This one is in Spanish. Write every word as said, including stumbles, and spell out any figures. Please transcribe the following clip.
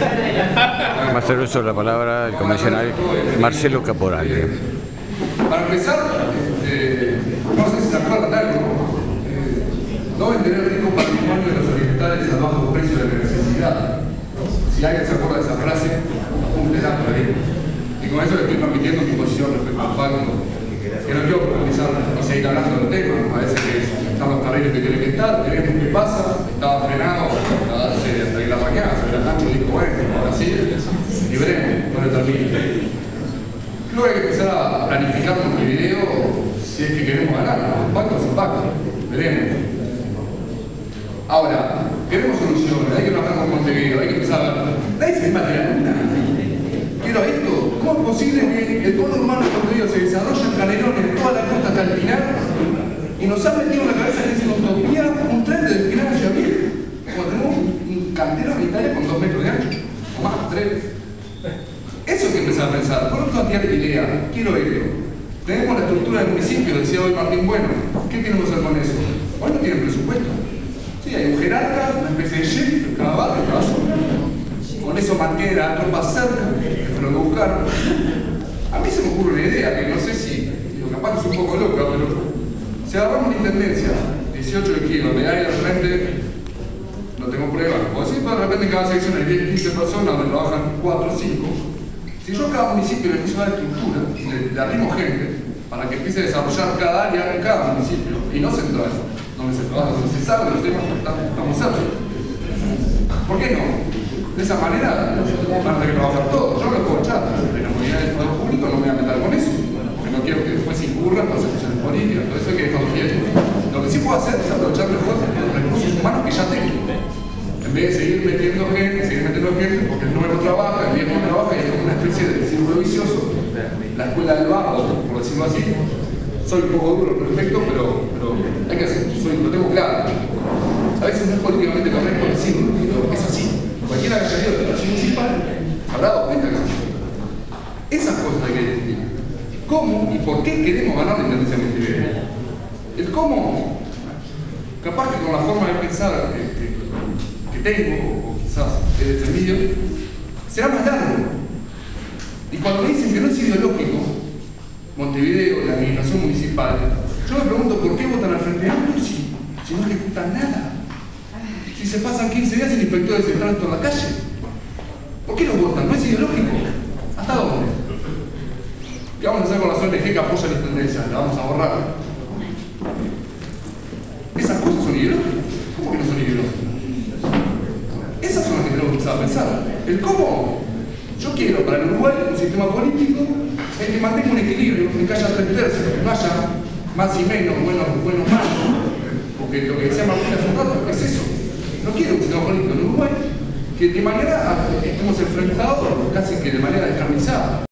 Va a hacer uso de la palabra el convencional Marcelo Caporale. Para empezar, eh, no sé si se acuerdan algo, eh, no vender el rico patrimonio de los orientales a bajo precio de la necesidad. Si alguien se acuerda de esa frase, cúmplela por ahí. Y con eso le estoy transmitiendo mi posición respecto al pacto, que no quiero profundizar y seguir hablando del tema. A veces que están los carriles que tienen que estar, tenemos que pasa, estaba frenado hasta la mañana, sobre la tarde, dijo, bueno, ahora sí, libremos, no le termine. Luego hay que empezar a planificar Montevideo si es que queremos ganar, los pactos son pactos, veremos. Ahora, queremos soluciones, hay que trabajar con Montevideo, hay que empezar a hablar. Nadie se patria nunca. Quiero esto, ¿cómo es posible que el pueblo humano de Montevideo se desarrolle en canelones toda la costa hasta el final y nos han metido en la cabeza en esa utopía un tren de desfilar hacia mí? Cuando tenemos un cantero sanitario con dos metros de ancho, o más, tres. Eso hay que empezar a pensar, con otra cantidad de idea, quiero esto. Tenemos la estructura del municipio, decía hoy Martín Bueno, ¿qué queremos hacer con eso? Bueno, no tienen presupuesto. Sí, hay un jerarca, una especie de chef, cada barrio, cada zona. Con eso mantiene la tropa cerca, que lo que buscaron. A mí se me ocurre una idea, que no sé si, capaz que es un poco loca, pero si agarramos la intendencia, dieciocho kilos, de área de frente, no tengo pruebas, o si de repente en cada sección hay diez, quince personas donde trabajan cuatro o cinco, si yo a cada municipio le empiezo a dar estructura, le, le arrimo gente para que empiece a desarrollar cada área en cada municipio, y no central, donde se trabaja, donde se sabe los temas que estamos cerca. ¿Por qué no? De esa manera van a tener que trabajar todos, yo lo puedo echar, en las comunidades del poder público no me voy a meter con eso, porque no quiero que después incurran las elecciones políticas, por eso hay que dejar los pies. Lo que sí puedo hacer es aprovechar mejor los recursos humanos que ya tengo. En vez de seguir metiendo gente, seguir metiendo gente, porque el nuevo trabaja, el viejo trabaja, y es como una especie de círculo vicioso. La escuela del bajo, por decirlo así. Soy un poco duro al respecto, pero, pero hay que hacer, soy, lo tengo claro. A veces no es políticamente correcto decirlo, pero es así. Cualquiera que haya salido de la ciudad municipal habrá dado cuenta que es así. Esas cosas hay que decidir. ¿Cómo y por qué queremos ganar la intendencia de Montevideo? El cómo, capaz que con la forma de pensar que, que, que tengo, o quizás desde este vídeo, será más largo. Y cuando me dicen que no es ideológico, Montevideo, la administración municipal, yo me pregunto por qué votan al Frente Amplio si, si no ejecutan nada. Si se pasan quince días el inspector de tránsito en la calle. ¿Por qué no votan? No es ideológico. ¿Hasta dónde? ¿Qué vamos a hacer con las O N G que apoyan la intendencia? La vamos a borrar. ¿Esas cosas son ideológicas? ¿Cómo que no son ideológicas? Esas son las que tenemos que empezar a pensar. El cómo. Yo quiero para el Uruguay un sistema político en que mantenga un equilibrio, en que haya tres tercios, que no haya más y menos, buenos, buenos, malos. Porque lo que decía Martín hace un rato es eso. No quiero un sistema político en Uruguay que de manera estemos enfrentados casi que de manera descarnizada.